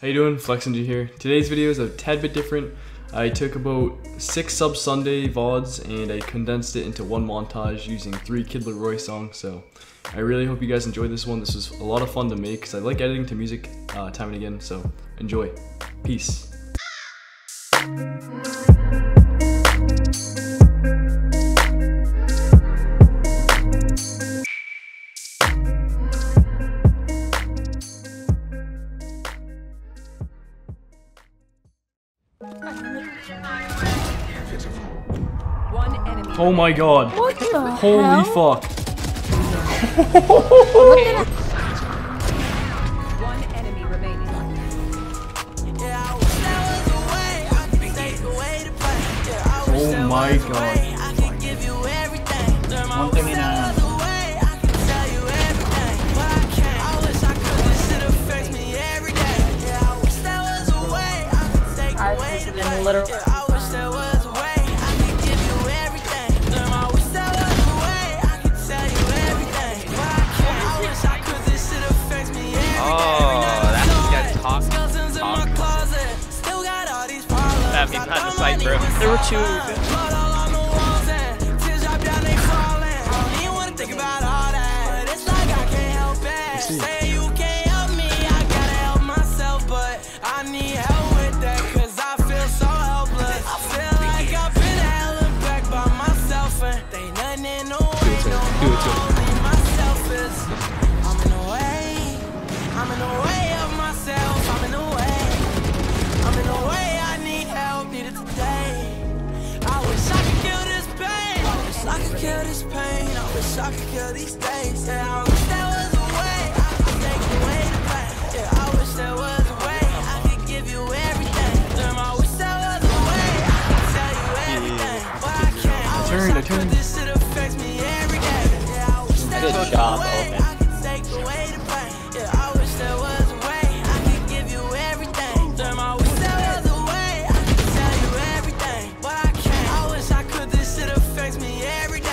How you doing? Flexinja here. Today's video is a tad bit different. I took about 6 Sub Sunday VODs and I condensed it into one montage using 3 Kid Laroi songs, so I really hope you guys enjoyed this one. This was a lot of fun to make because I like editing to music time and again, so enjoy. Peace. Oh my god. What the Holy hell? Fuck. One enemy remaining. Oh my god. Literally. The site, bro. There were 2. I could kill these days. Yeah, I wish there was a way I could take away the pain. Yeah, I wish there was a way I could give you everything. Damn, I wish there was a way I could tell you everything. But I can't. I could this shit affects me every day. Yeah, I wish there was a way I could take away the pain. Yeah, I wish there was a way I could give you everything. Damn, I wish there was a way I could tell you everything. But I can't. I wish I could this shit affects me every day.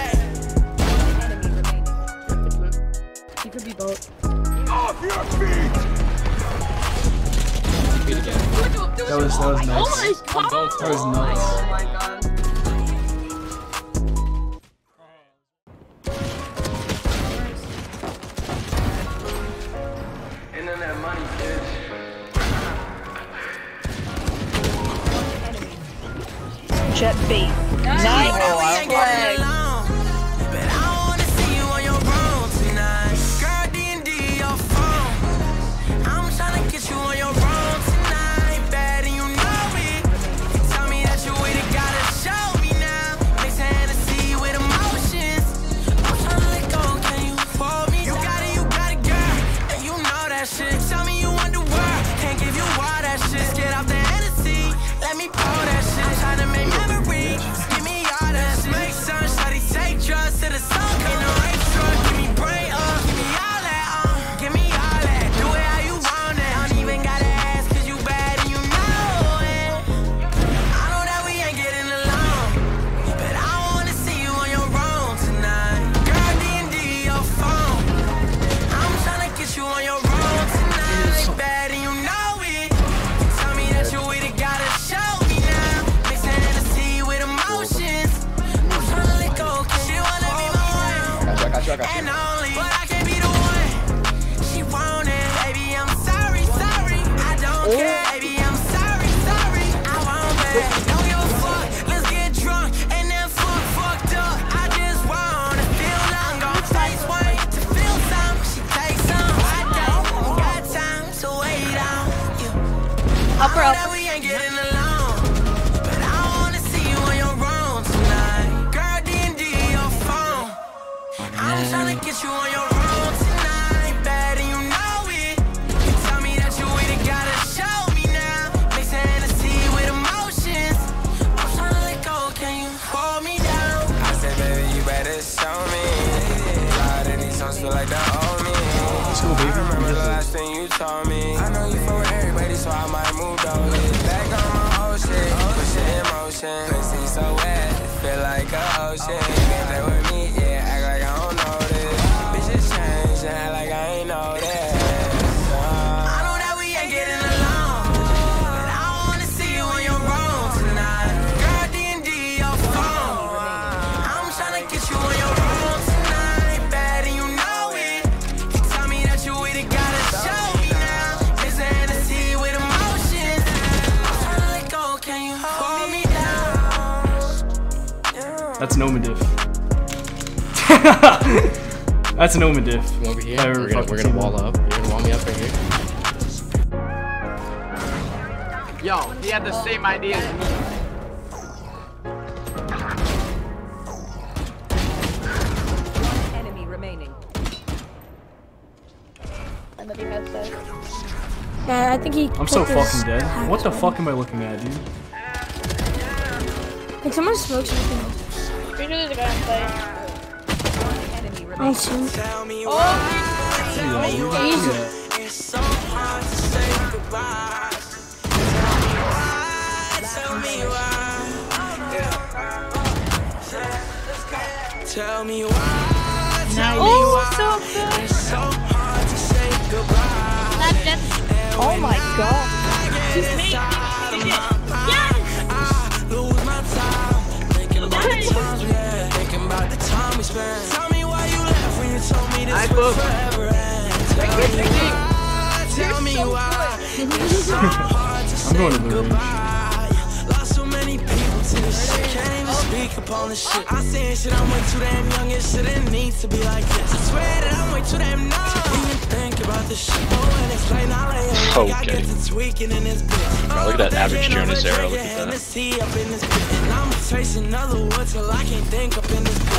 Could be both. Off your feet! That was nice. Oh my god! That was nice. Oh my god. Internet money, bitch. Jet B. Nice. Oh, and only, but I can't be the one. She won't it, baby. I'm sorry, sorry. I don't care, baby. I'm sorry, sorry. I won't bet. Don't give a fuck. Let's get drunk and then fucked up. I just wanna feel like I'm gonna face one to feel some. She takes some. I don't got time to wait on you. Upper up. We ain't getting along, but I wanna see you on your room tonight. Girl, D&D your phone. I'm trying to get you on your road tonight, bad, and you know it. You tell me that you ain't gotta show me now. Mix Hennessy with emotions. I'm trying to let go, can you hold me down? I said, baby, you better show me. God, and these songs feel like they owe me. I remember the last thing you told me. I know you fuck with everybody, so I might move on. Back on my whole shit, pushing in motion. Pussy so wet, feel like a ocean. You can't play with me, yeah, act like I don't know this. Bitches That's an Omen diff. That's an Omen diff. Come over here. We're gonna wall up. You're gonna wall me up right here. Yo, he had the same idea as me. One enemy remaining. Another med set. Nah, I think he. I'm so fucking dead. What the fuck am I looking at, dude? Like someone smokes something. Usually there's a guy on site. I see. Oh, Jesus. It's so hard to say goodbye. Tell me why. Tell me why. Tell me why. It's so hard to say goodbye. Oh my god. She's me. Yes! Tell me why you left when you told me this was forever. Tell me why. It's so hard to say goodbye. Lost so many people to this shit. Can't even speak upon this shit. I seen shit, I'm way too damn young and shit. It needs to be like this. I swear that I'm way too damn numb to even think about this shit. And explain all that. Okay. I get to tweaking in this bitch. Bro, look at that average Jonas era. Look at that. I'm tracing other words till I can't think up in this bitch.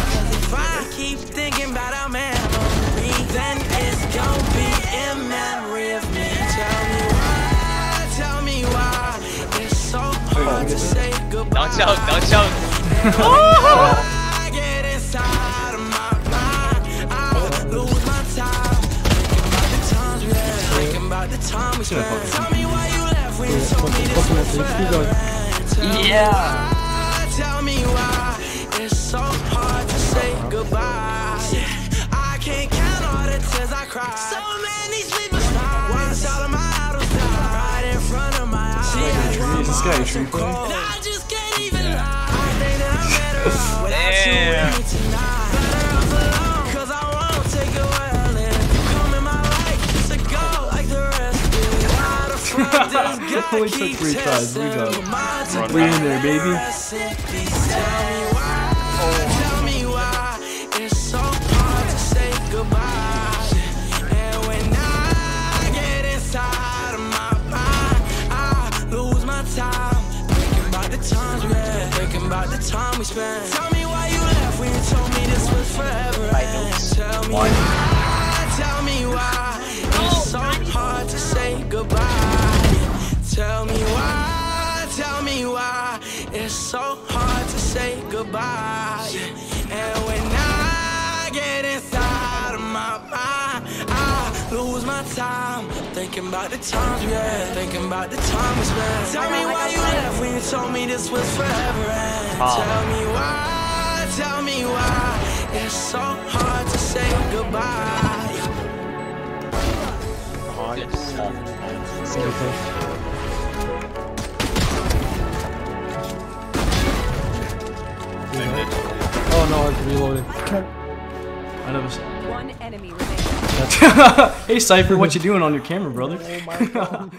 If I keep thinking about our memory, then it's gonna be in memory of me. Tell me why, tell me why. It's so hard to say goodbye. Don't choke, don't choke. I get inside of my mind. I lose my time. Thinking about the times we had. Thinking about the time we spent. Tell me why you left when you told me this was forever. Yeah. Tell me why it's so hard to say goodbye. I can't count all the tears I cried. So many sleepless nights. Once out of my idol died right in front of my eyes. I just can't even lie. I think that I'm better off without you with me tonight. Better off alone, cause I won't take it well. And if you come in my life, it's a go like the rest of it. Why the fuck does God keep testing my time? We in there, baby. Time we spent. Tell me why you left when you told me this was forever. Tell me why. Tell me why. It's so hard to say goodbye. Tell me why. Tell me why. It's so hard to say goodbye. And when I get inside of my mind, I lose my time. Thinking about the times we had, thinking about the time we spent. Tell me why you left when you told me this was forever. Tell me why, tell me why. It's so hard to say goodbye. Oh no, it's reloading. I never saw. One enemy remaining. Hey Cypher, what you doing on your camera, brother? Oh my god.